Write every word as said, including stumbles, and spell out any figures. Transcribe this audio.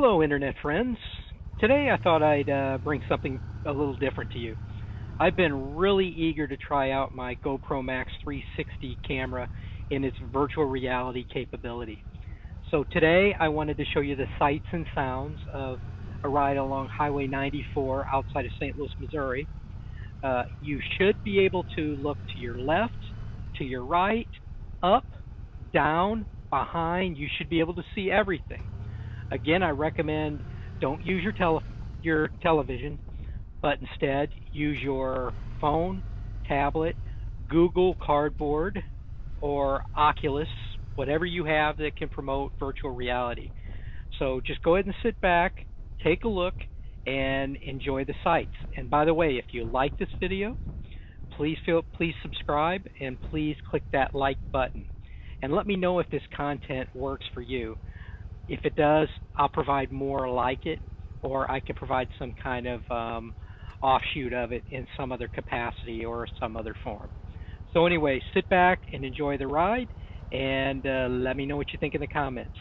Hello internet friends. Today I thought I'd uh, bring something a little different to you. I've been really eager to try out my GoPro Max three sixty camera in its virtual reality capability. So today I wanted to show you the sights and sounds of a ride along Highway ninety-four outside of Saint Louis, Missouri. Uh, you should be able to look to your left, to your right, up, down, behind. You should be able to see everything. Again, I recommend don't use your tele your television, but instead use your phone, tablet, Google Cardboard, or Oculus, whatever you have that can promote virtual reality. So just go ahead and sit back, take a look, and enjoy the sights. And by the way, if you like this video, please feel please subscribe and please click that like button. And let me know if this content works for you. If it does, I'll provide more like it, or I can provide some kind of um, offshoot of it in some other capacity or some other form. So anyway, sit back and enjoy the ride, and uh, let me know what you think in the comments.